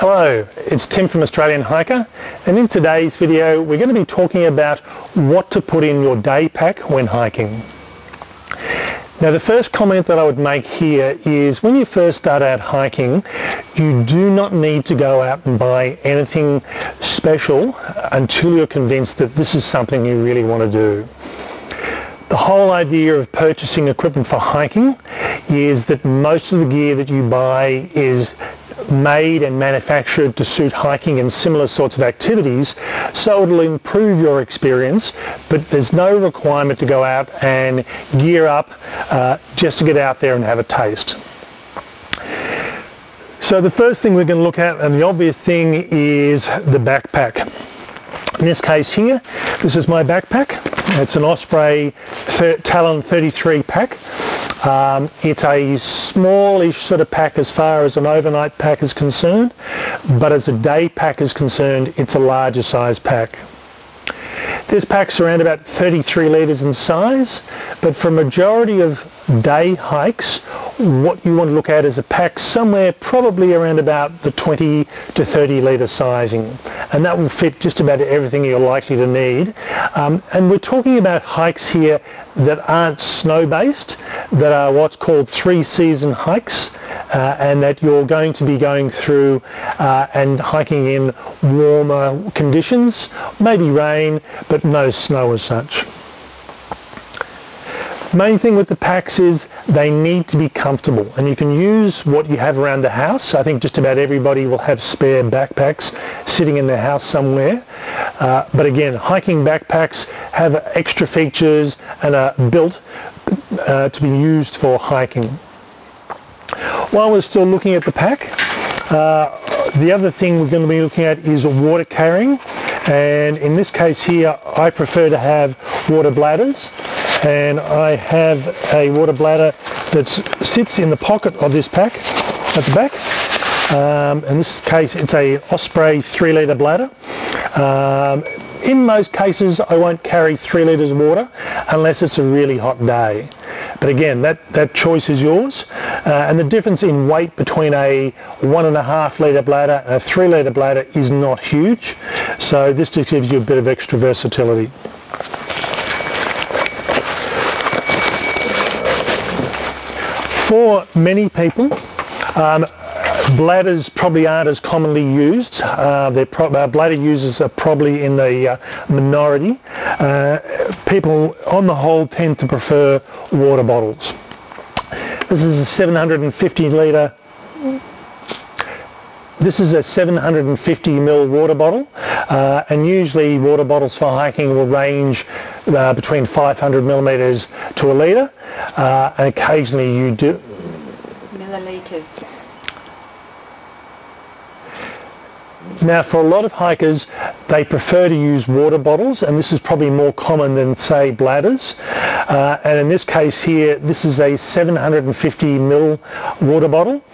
Hello, it's Tim from Australian Hiker, and in today's video we're going to be talking about what to put in your day pack when hiking. Now the first comment that I would make here is when you first start out hiking, you do not need to go out and buy anything special until you're convinced that this is something you really want to do. The whole idea of purchasing equipment for hiking is that most of the gear that you buy is made and manufactured to suit hiking and similar sorts of activities, so it'll improve your experience, but there's no requirement to go out and gear up just to get out there and have a taste. So the first thing we're going to look at, and the obvious thing, is the backpack. In this case here, this is my backpack. It's an Osprey Talon 33 pack. It's a smallish sort of pack as far as an overnight pack is concerned, but as a day pack is concerned, it's a larger size pack. This pack's around about 33 litres in size, but for a majority of day hikes, what you want to look at is a pack somewhere probably around about the 20 to 30 litre sizing, and that will fit just about everything you're likely to need. And we're talking about hikes here that aren't snow-based, that are what's called three-season hikes, and that you're going to be going through and hiking in warmer conditions, maybe rain, but no snow as such. Main thing with the packs is they need to be comfortable, and you can use what you have around the house. I think just about everybody will have spare backpacks sitting in their house somewhere, but again, hiking backpacks have extra features and are built to be used for hiking. While we're still looking at the pack, the other thing we're going to be looking at is water carrying, and in this case here I prefer to have water bladders, and I have a water bladder that sits in the pocket of this pack at the back. In this case it's a Osprey 3 litre bladder. In most cases I won't carry 3 litres of water unless it's a really hot day. But again, that choice is yours, and the difference in weight between a 1.5 litre bladder and a 3 litre bladder is not huge, so this just gives you a bit of extra versatility. For many people, bladders probably aren't as commonly used. Bladder users are probably in the minority. People on the whole tend to prefer water bottles. This is a 750 litre. This is a 750 ml water bottle, and usually water bottles for hiking will range between 500 ml to a litre, and occasionally you do millilitres. Now for a lot of hikers, they prefer to use water bottles, and this is probably more common than say bladders, and in this case here this is a 750 ml water bottle,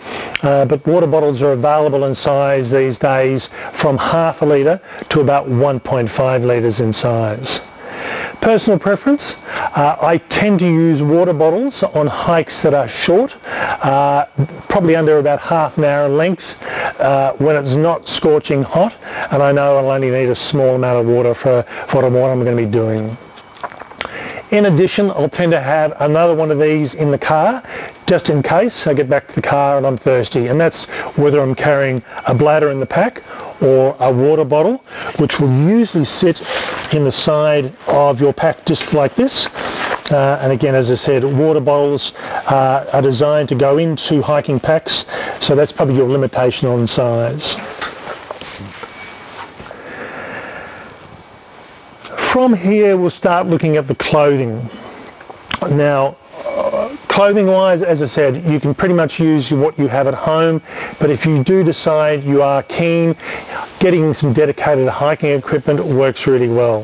but water bottles are available in size these days from 0.5 litre to about 1.5 litres in size. Personal preference, I tend to use water bottles on hikes that are short, probably under about half an hour in length, when it's not scorching hot, and I know I'll only need a small amount of water for what I'm going to be doing. In addition, I'll tend to have another one of these in the car, just in case I get back to the car and I'm thirsty, and that's whether I'm carrying a bladder in the pack or a water bottle, which will usually sit in the side of your pack just like this. And again, as I said, water bottles are designed to go into hiking packs, so that's probably your limitation on size. From here we'll start looking at the clothing. Now clothing wise, as I said, you can pretty much use what you have at home, but if you do decide you are keen, getting some dedicated hiking equipment works really well.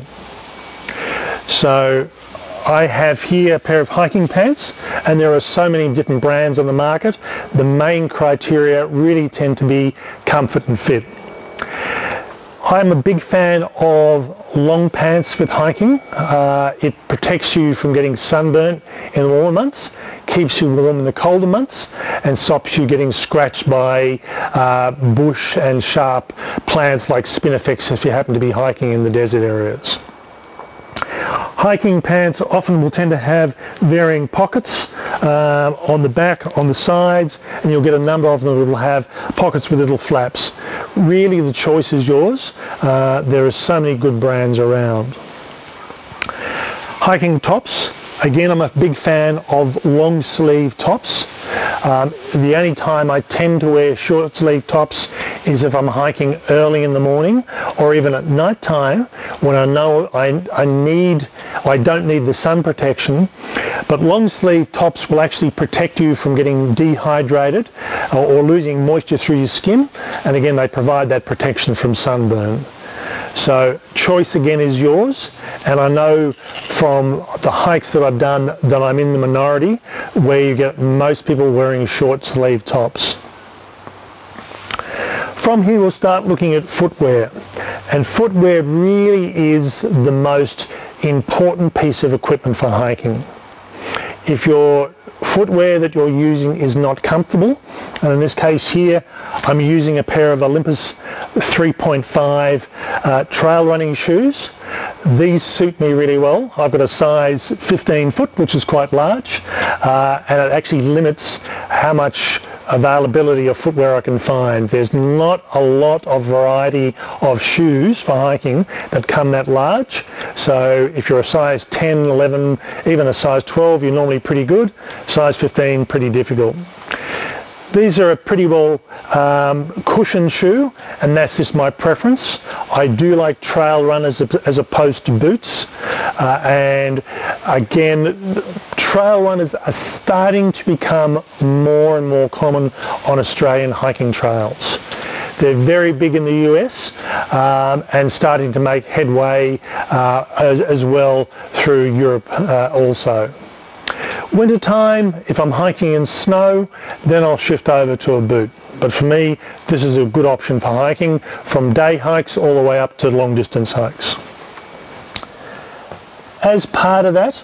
So I have here a pair of hiking pants, and there are so many different brands on the market. The main criteria really tend to be comfort and fit. I'm a big fan of long pants with hiking. It protects you from getting sunburnt in the warmer months, keeps you warm in the colder months, and stops you getting scratched by bush and sharp plants like spinifex if you happen to be hiking in the desert areas. Hiking pants often will tend to have varying pockets on the back, on the sides, and you'll get a number of them that will have pockets with little flaps. Really, the choice is yours. There are so many good brands around. Hiking tops. Again, I'm a big fan of long sleeve tops. The only time I tend to wear short sleeve tops is if I'm hiking early in the morning or even at night time when I know I don't need the sun protection. But long sleeve tops will actually protect you from getting dehydrated or losing moisture through your skin, and again they provide that protection from sunburn. So choice again is yours, and I know from the hikes that I've done that I'm in the minority where you get most people wearing short sleeve tops. From here we'll start looking at footwear, and footwear really is the most important piece of equipment for hiking. If your footwear that you're using is not comfortable, and in this case here I'm using a pair of Olympus 3.5 trail running shoes. These suit me really well. I've got a size 15 foot, which is quite large, and it actually limits how much availability of footwear I can find. There's not a lot of variety of shoes for hiking that come that large, so if you're a size 10, 11, even a size 12, you're normally pretty good. Size 15, pretty difficult. These are a pretty well cushioned shoe, and that's just my preference. I do like trail runners as opposed to boots, and again trail runners are starting to become more and more common on Australian hiking trails. They're very big in the US and starting to make headway as well through Europe also. Winter time, if I'm hiking in snow, then I'll shift over to a boot. But for me, this is a good option for hiking from day hikes all the way up to long distance hikes. As part of that,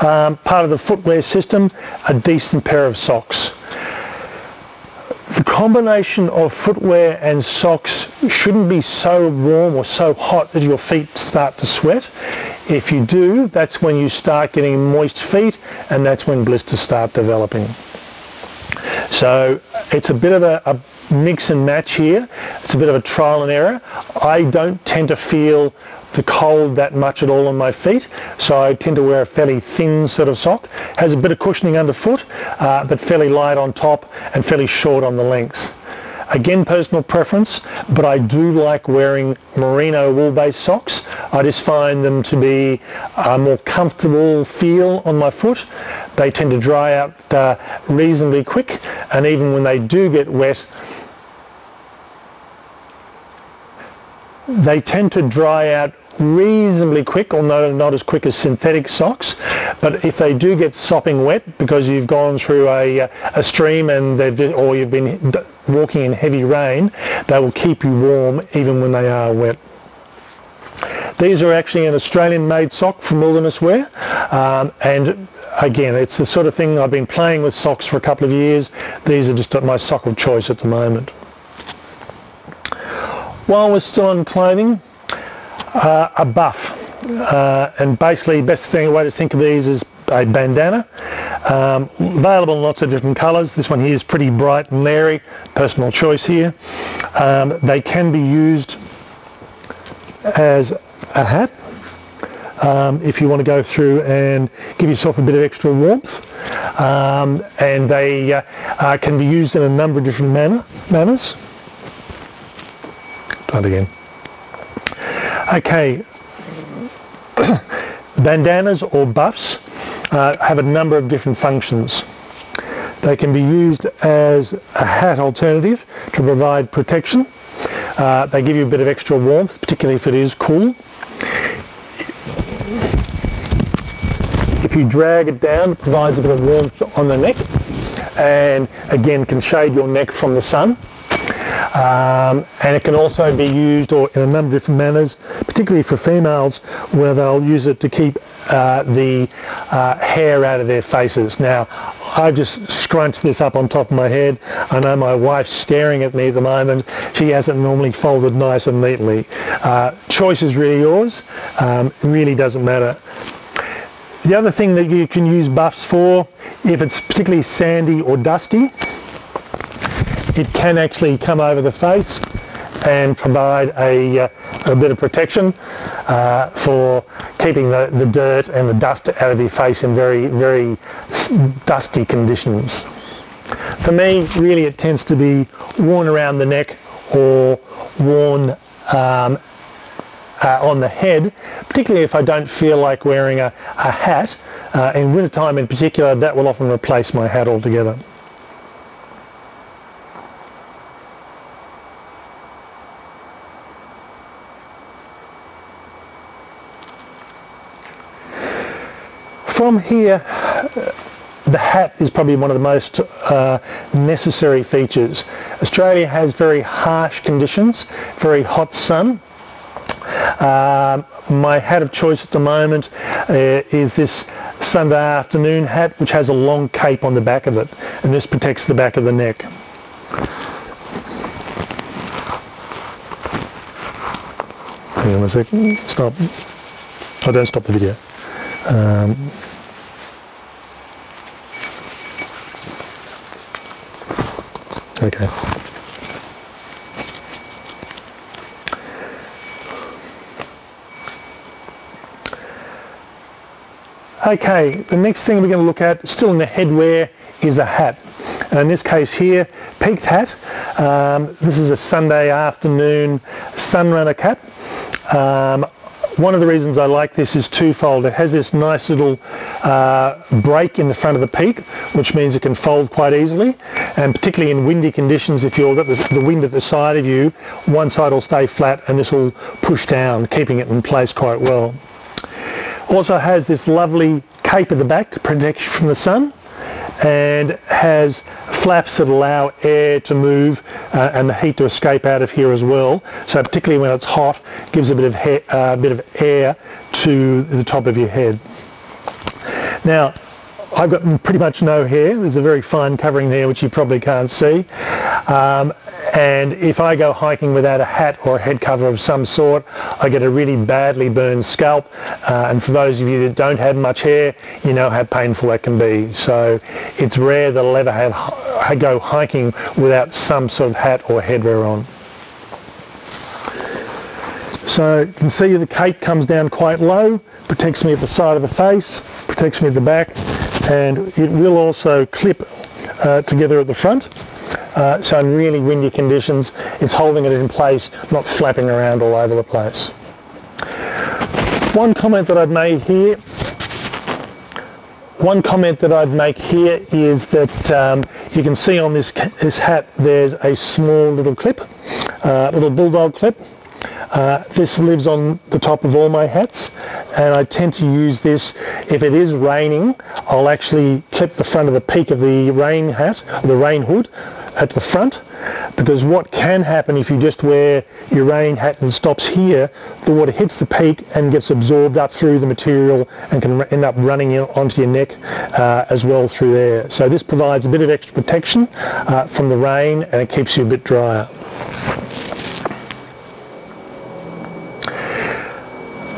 part of the footwear system, a decent pair of socks. The combination of footwear and socks shouldn't be so warm or so hot that your feet start to sweat. If you do, that's when you start getting moist feet, and that's when blisters start developing. So it's a bit of a mix and match here. It's a bit of a trial and error. I don't tend to feel the cold that much at all on my feet, so I tend to wear a fairly thin sort of sock. Has a bit of cushioning underfoot, but fairly light on top and fairly short on the length. Again, personal preference, but I do like wearing merino wool-based socks. I just find them to be a more comfortable feel on my foot. They tend to dry out reasonably quick, and even when they do get wet, they tend to dry out reasonably quick, although not as quick as synthetic socks. But if they do get sopping wet because you've gone through a stream or you've been walking in heavy rain, they will keep you warm even when they are wet. These are actually an Australian-made sock from Wilderness Wear, and again, it's the sort of thing I've been playing with socks for a couple of years. These are just my sock of choice at the moment. While we're still on clothing, a buff. And basically, way to think of these is a bandana, available in lots of different colours. This one here is pretty bright and airy, personal choice here. They can be used as a hat if you want to go through and give yourself a bit of extra warmth, and they can be used in a number of different manners. Try it again. Okay. Bandanas or buffs have a number of different functions. They can be used as a hat alternative to provide protection. They give you a bit of extra warmth, particularly if it is cool. If you drag it down, it provides a bit of warmth on the neck, and again can shade your neck from the sun. And it can also be used in a number of different manners, particularly for females, where they'll use it to keep the hair out of their faces. Now, I've just scrunched this up on top of my head. I know my wife's staring at me at the moment. She hasn't normally folded nice and neatly. Choice is really yours. It really doesn't matter. The other thing that you can use buffs for, if it's particularly sandy or dusty, it can actually come over the face and provide a bit of protection for keeping the dirt and the dust out of your face in very, very dusty conditions. For me, really it tends to be worn around the neck or worn on the head, particularly if I don't feel like wearing a hat. In wintertime in particular, that will often replace my hat altogether. From here, the hat is probably one of the most necessary features. Australia has very harsh conditions, very hot sun. My hat of choice at the moment is this Sunday afternoon hat, which has a long cape on the back of it, and this protects the back of the neck. Hang on a second, stop. Oh, don't stop the video. Okay. Okay, the next thing we're going to look at, still in the headwear, is a hat. And in this case here, peaked hat. This is a Sunday afternoon sunrunner cap. One of the reasons I like this is twofold. It has this nice little break in the front of the peak, which means it can fold quite easily. And particularly in windy conditions, if you've got the wind at the side of you, one side will stay flat and this will push down, keeping it in place quite well. Also has this lovely cape at the back to protect you from the sun, and has flaps that allow air to move and the heat to escape out of here as well. So particularly when it's hot, it gives a bit of air to the top of your head. Now, I've got pretty much no hair. There's a very fine covering there which you probably can't see. And if I go hiking without a hat or a head cover of some sort, I get a really badly burned scalp. And for those of you that don't have much hair, you know how painful that can be. So it's rare that I'll ever go hiking without some sort of hat or headwear on. So you can see the cape comes down quite low, protects me at the side of the face, protects me at the back, and it will also clip together at the front. So in really windy conditions, it's holding it in place, not flapping around all over the place. One comment that I'd make here is that you can see on this hat there's a small little clip, little bulldog clip. This lives on the top of all my hats, and I tend to use this if it is raining. I'll actually clip the front of the peak of the rain hat, the rain hood, at the front, because what can happen if you just wear your rain hat and stops here, the water hits the peak and gets absorbed up through the material and can end up running onto your neck as well through there. So this provides a bit of extra protection from the rain, and it keeps you a bit drier.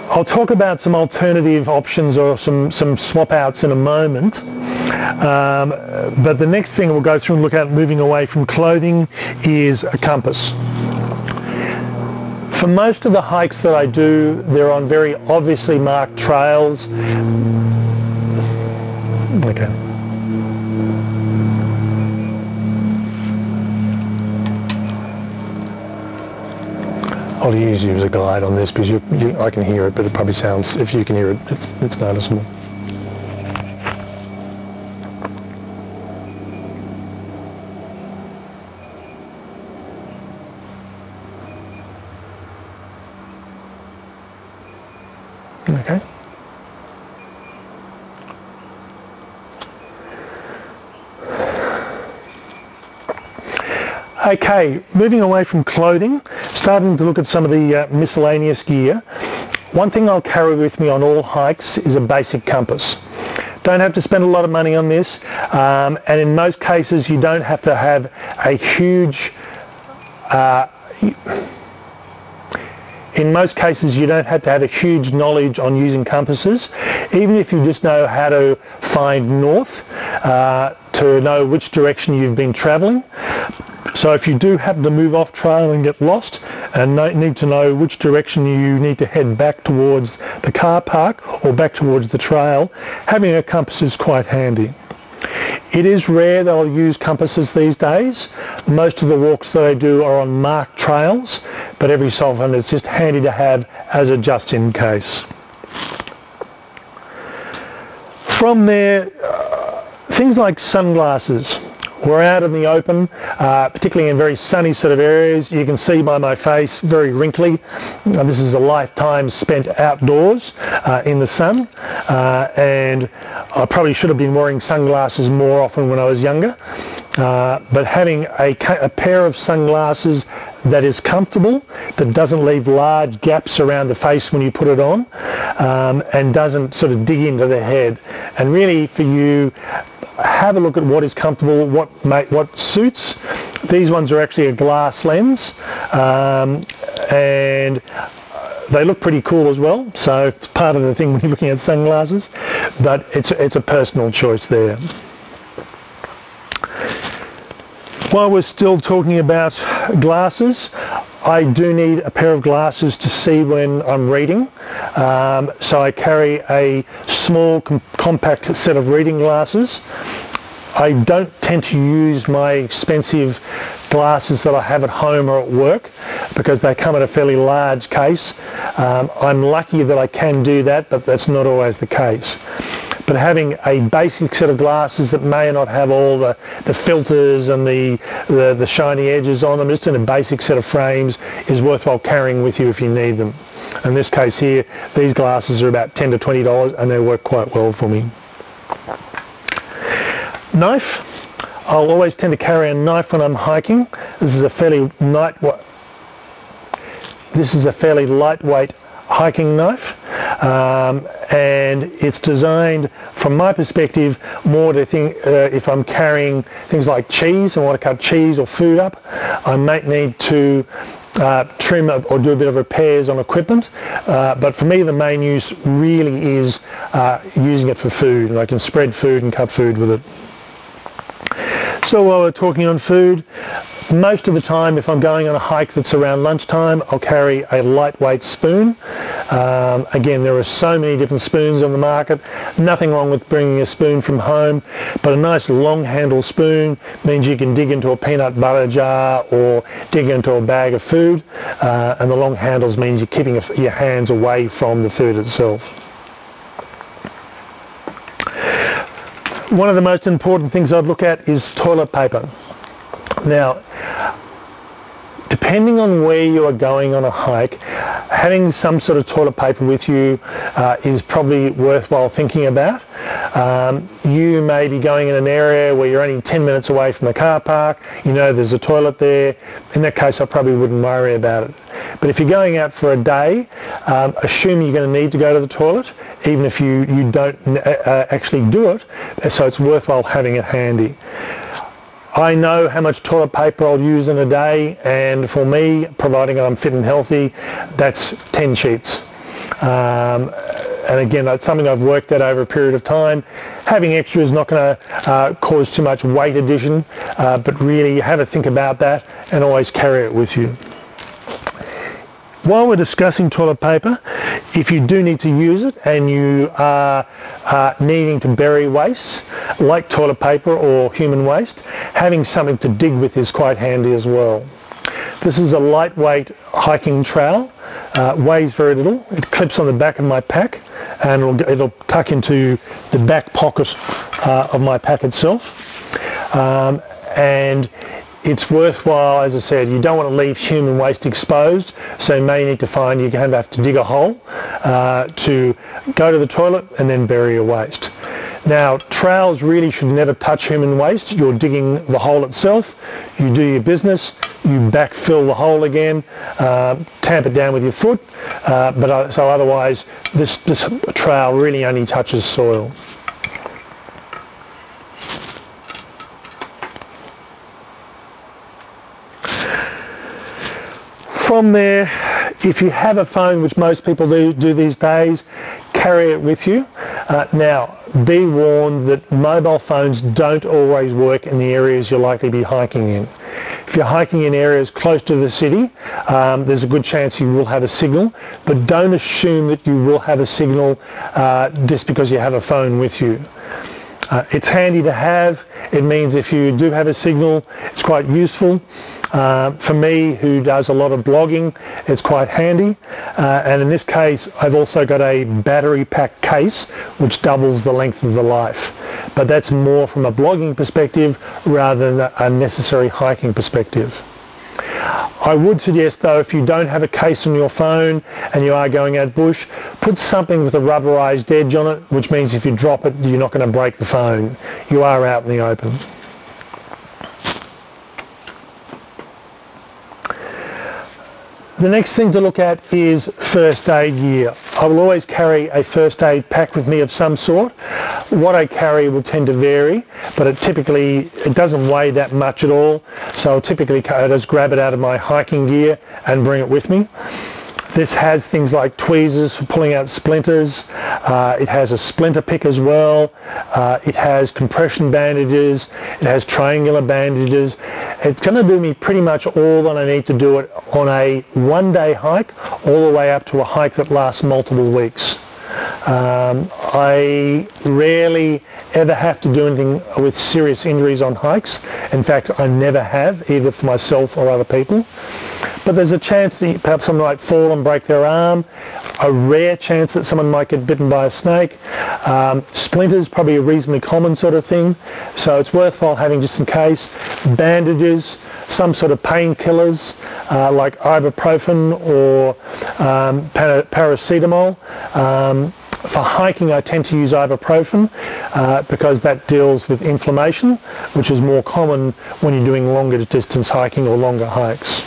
I'll talk about some alternative options or some swap outs in a moment, but the next thing we'll go through and look at, moving away from clothing, is a compass. For most of the hikes that I do, they're on very obviously marked trails. Okay. I'll use you as a guide on this because I can hear it, but it probably sounds, if you can hear it, it's noticeable. Okay. Okay, moving away from clothing, starting to look at some of the miscellaneous gear. One thing I'll carry with me on all hikes is a basic compass. Don't have to spend a lot of money on this, and in most cases you don't have to have a huge knowledge on using compasses. Even if you just know how to find north, to know which direction you've been traveling. So if you do happen to move off trail and get lost and need to know which direction you need to head back towards the car park or back towards the trail, having a compass is quite handy. It is rare that I'll use compasses these days. Most of the walks that I do are on marked trails, but every so often it's just handy to have as a just in case. From there, things like sunglasses. We're out in the open, particularly in very sunny sort of areas. You can see by my face, very wrinkly. This is a lifetime spent outdoors in the sun, and I probably should have been wearing sunglasses more often when I was younger. But having a pair of sunglasses that is comfortable, that doesn't leave large gaps around the face when you put it on, and doesn't sort of dig into the head. And really for you, have a look at what is comfortable, what suits. These ones are actually a glass lens, and they look pretty cool as well, so it's part of the thing when you're looking at sunglasses, but it's a personal choice there. While we're still talking about glasses, I do need a pair of glasses to see when I'm reading, so I carry a small compact set of reading glasses. I don't tend to use my expensive glasses that I have at home or at work because they come in a fairly large case. I'm lucky that I can do that, but that's not always the case. But having a basic set of glasses that may not have all the filters and the shiny edges on them, just in a basic set of frames, is worthwhile carrying with you if you need them. In this case here, these glasses are about $10 to $20 and they work quite well for me. Knife. I'll always tend to carry a knife when I'm hiking. This is a fairly lightweight hiking knife. And it's designed, from my perspective, more to think if I'm carrying things like cheese and want to cut cheese or food up, I might need to trim or do a bit of repairs on equipment, but for me the main use really is using it for food, and I can spread food and cut food with it. So while we're talking on food, most of the time if I'm going on a hike that's around lunchtime, I'll carry a lightweight spoon. Again, there are so many different spoons on the market. Nothing wrong with bringing a spoon from home, but a nice long handle spoon means you can dig into a peanut butter jar or dig into a bag of food, and the long handles means you're keeping your hands away from the food itself. One of the most important things I'd look at is toilet paper. Now, depending on where you are going on a hike, having some sort of toilet paper with you is probably worthwhile thinking about. You may be going in an area where you're only 10 minutes away from the car park, you know there's a toilet there. In that case I probably wouldn't worry about it. But if you're going out for a day, assume you're going to need to go to the toilet, even if you don't actually do it, so it's worthwhile having it handy. I know how much toilet paper I'll use in a day, and for me, providing I'm fit and healthy, that's 10 sheets. And again, that's something I've worked at over a period of time. Having extra is not going to cause too much weight addition, but really have a think about that and always carry it with you. While we're discussing toilet paper, if you do need to use it and you are needing to bury waste, like toilet paper or human waste, having something to dig with is quite handy as well. This is a lightweight hiking trowel, weighs very little. It clips on the back of my pack and it'll tuck into the back pocket of my pack itself. And it's worthwhile, as I said, you don't want to leave human waste exposed, so you may need to find you're going to have to dig a hole to go to the toilet and then bury your waste. Now, trowels really should never touch human waste. You're digging the hole itself, you do your business, you backfill the hole again, tamp it down with your foot, so otherwise this trowel really only touches soil. From there, if you have a phone, which most people do these days, carry it with you. Now, be warned that mobile phones don't always work in the areas you'll likely be hiking in. If you're hiking in areas close to the city, there's a good chance you will have a signal, but don't assume that you will have a signal just because you have a phone with you. It's handy to have. It means if you do have a signal, it's quite useful. For me, who does a lot of blogging, it's quite handy, and in this case I've also got a battery pack case which doubles the length of the life, but that's more from a blogging perspective rather than a necessary hiking perspective. I would suggest though, if you don't have a case on your phone and you are going out bush, put something with a rubberized edge on it, which means if you drop it you're not going to break the phone. You are out in the open. The next thing to look at is first aid gear. I will always carry a first aid pack with me of some sort. What I carry will tend to vary, but it doesn't weigh that much at all, so I'll typically just grab it out of my hiking gear and bring it with me. This has things like tweezers for pulling out splinters, it has a splinter pick as well, it has compression bandages, it has triangular bandages. It's going to do me pretty much all that I need to do it on a one-day hike all the way up to a hike that lasts multiple weeks. I rarely ever have to do anything with serious injuries on hikes. In fact, I never have, either for myself or other people. But there's a chance that perhaps someone might fall and break their arm, a rare chance that someone might get bitten by a snake. Splinters, probably a reasonably common sort of thing, so it's worthwhile having just in case. Bandages, some sort of painkillers like ibuprofen or paracetamol. For hiking I tend to use ibuprofen because that deals with inflammation, which is more common when you're doing longer distance hiking or longer hikes.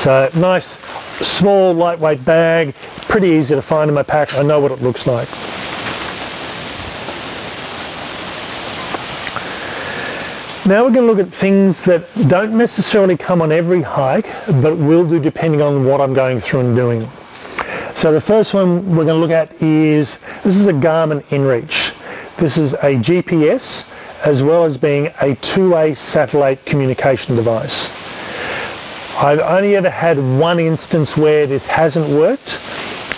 So nice, small, lightweight bag, pretty easy to find in my pack. I know what it looks like. Now we're going to look at things that don't necessarily come on every hike, but will do depending on what I'm going through and doing. So the first one we're going to look at is, this is a Garmin InReach. This is a GPS as well as being a two-way satellite communication device. I've only ever had one instance where this hasn't worked,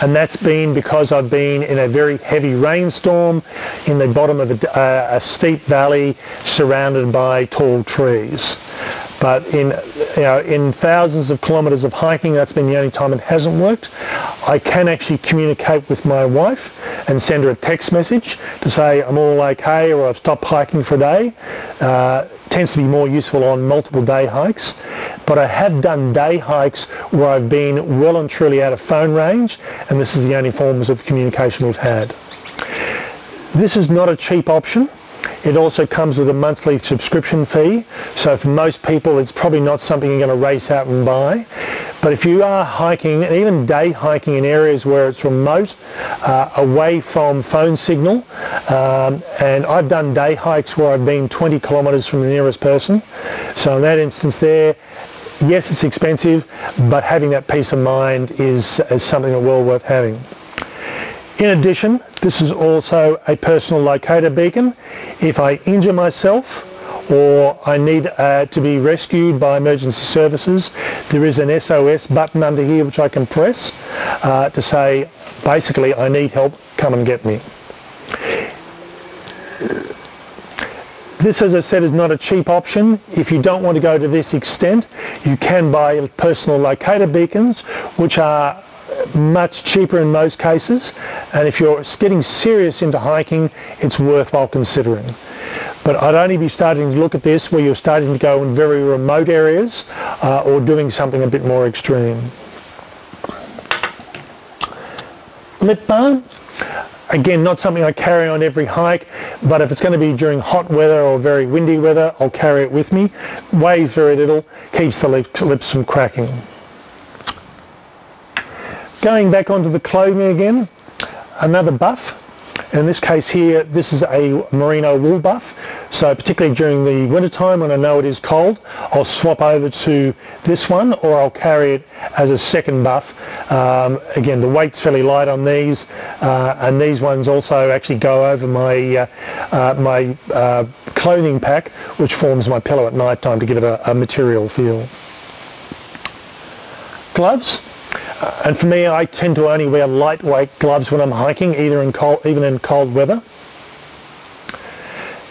and that's been because I've been in a very heavy rainstorm in the bottom of a steep valley surrounded by tall trees. But in thousands of kilometres of hiking, that's been the only time it hasn't worked. I can actually communicate with my wife and send her a text message to say I'm all okay or I've stopped hiking for a day. Tends to be more useful on multiple day hikes, but I have done day hikes where I've been well and truly out of phone range, and this is the only forms of communication we've had. This is not a cheap option. It also comes with a monthly subscription fee, so for most people it's probably not something you're going to race out and buy. But if you are hiking, and even day hiking in areas where it's remote, away from phone signal, and I've done day hikes where I've been 20 kilometres from the nearest person, so in that instance there, yes, it's expensive, but having that peace of mind is something that well worth having. In addition, this is also a personal locator beacon. If I injure myself, or I need to be rescued by emergency services, there is an SOS button under here which I can press to say basically I need help, come and get me. This, as I said, is not a cheap option. If you don't want to go to this extent, you can buy personal locator beacons, which are much cheaper in most cases, and if you're getting serious into hiking, it's worthwhile considering. But I'd only be starting to look at this where you're starting to go in very remote areas or doing something a bit more extreme. Lip balm. Again, not something I carry on every hike, but if it's going to be during hot weather or very windy weather, I'll carry it with me. Weighs very little, keeps the lips from cracking. Going back onto the clothing again, another buff. In this case here, this is a merino wool buff, so particularly during the winter time when I know it is cold, I'll swap over to this one, or I'll carry it as a second buff. Again, the weight's fairly light on these, and these ones also actually go over my my clothing pack, which forms my pillow at night time to give it a material feel. Gloves. And for me, I tend to only wear lightweight gloves when I'm hiking, even in cold weather.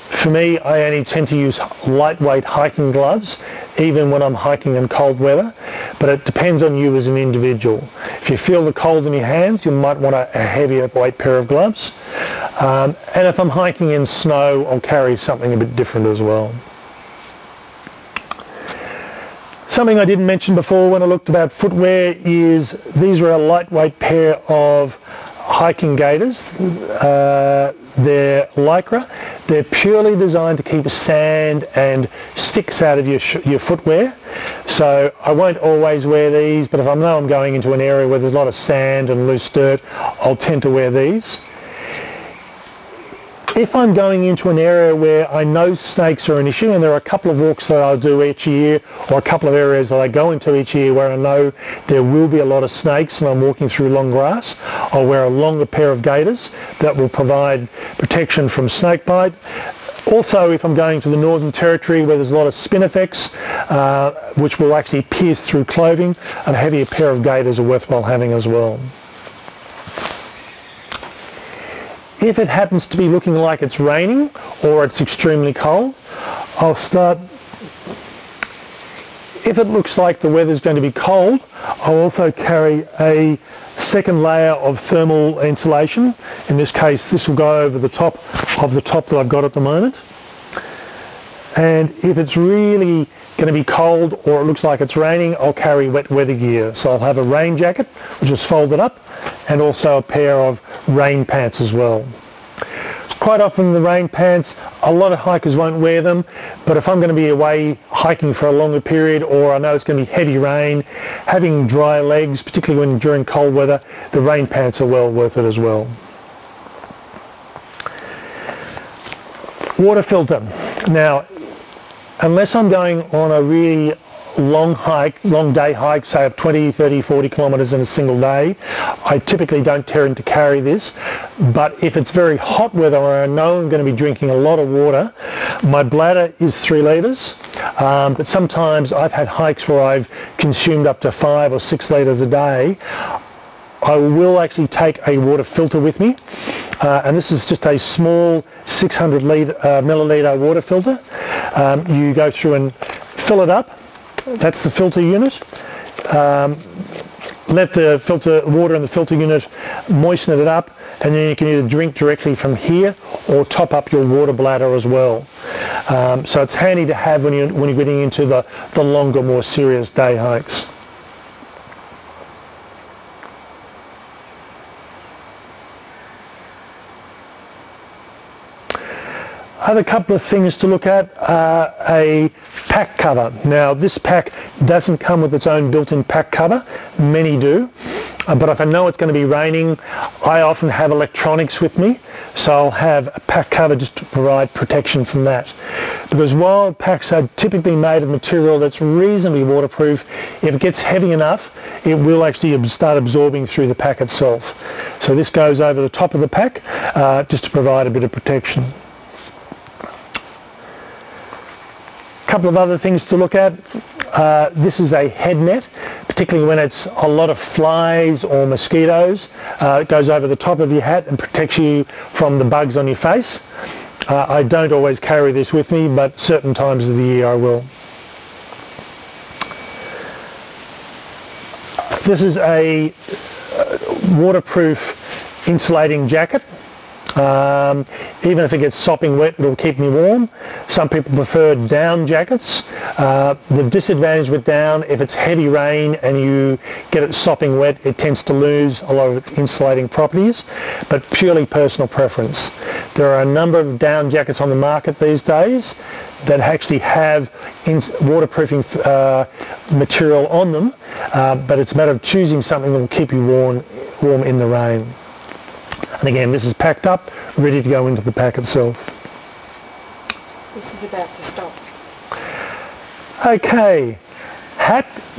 For me, I only tend to use lightweight hiking gloves, even when I'm hiking in cold weather. But it depends on you as an individual. If you feel the cold in your hands, you might want a heavier weight pair of gloves. And if I'm hiking in snow, I'll carry something a bit different as well. Something I didn't mention before when I looked about footwear is these are a lightweight pair of hiking gaiters. They're Lycra. They're purely designed to keep sand and sticks out of your footwear. So I won't always wear these, but if I know I'm going into an area where there's a lot of sand and loose dirt, I'll tend to wear these. If I'm going into an area where I know snakes are an issue, and there are a couple of walks that I'll do each year, or a couple of areas that I go into each year where I know there will be a lot of snakes and I'm walking through long grass, I'll wear a longer pair of gaiters that will provide protection from snake bite. Also, if I'm going to the Northern Territory where there's a lot of spinifex, which will actually pierce through clothing, a heavier pair of gaiters are worthwhile having as well. If it happens to be looking like it's raining or it's extremely cold, I'll start. If it looks like the weather's going to be cold, I'll also carry a second layer of thermal insulation. In this case, this will go over the top of the top that I've got at the moment. And if it's really going to be cold or it looks like it's raining, I'll carry wet weather gear. So I'll have a rain jacket, which is folded up, and also a pair of rain pants as well. Quite often the rain pants, a lot of hikers won't wear them, but if I'm going to be away hiking for a longer period or I know it's going to be heavy rain, having dry legs, particularly during cold weather, the rain pants are well worth it as well. Water filter. Now, unless I'm going on a really long day hike, say of 20, 30, 40 kilometres in a single day, I typically don't tend to carry this. But if it's very hot weather or I know I'm going to be drinking a lot of water, my bladder is 3 litres, but sometimes I've had hikes where I've consumed up to 5 or 6 litres a day. I will actually take a water filter with me, and this is just a small 600 millilitre water filter. You go through and fill it up. That's the filter unit. Let the water in the filter unit moisten it up, and then you can either drink directly from here or top up your water bladder as well. So it's handy to have when you're getting into the longer, more serious day hikes. Other couple of things to look at are a pack cover. Now, this pack doesn't come with its own built-in pack cover. Many do. But if I know it's going to be raining, I often have electronics with me, so I'll have a pack cover just to provide protection from that. Because wild packs are typically made of material that's reasonably waterproof. If it gets heavy enough, it will actually start absorbing through the pack itself. So this goes over the top of the pack just to provide a bit of protection. Couple of other things to look at. This is a head net, particularly when it's a lot of flies or mosquitoes. It goes over the top of your hat and protects you from the bugs on your face. I don't always carry this with me, but certain times of the year I will. This is a waterproof insulating jacket. Even if it gets sopping wet, it'll keep me warm. Some people prefer down jackets. The disadvantage with down, if it's heavy rain and you get it sopping wet, it tends to lose a lot of its insulating properties, but purely personal preference. There are a number of down jackets on the market these days that actually have waterproofing material on them, but it's a matter of choosing something that will keep you warm in the rain. And again, this is packed up, ready to go into the pack itself. This is about to stop. Okay, hat.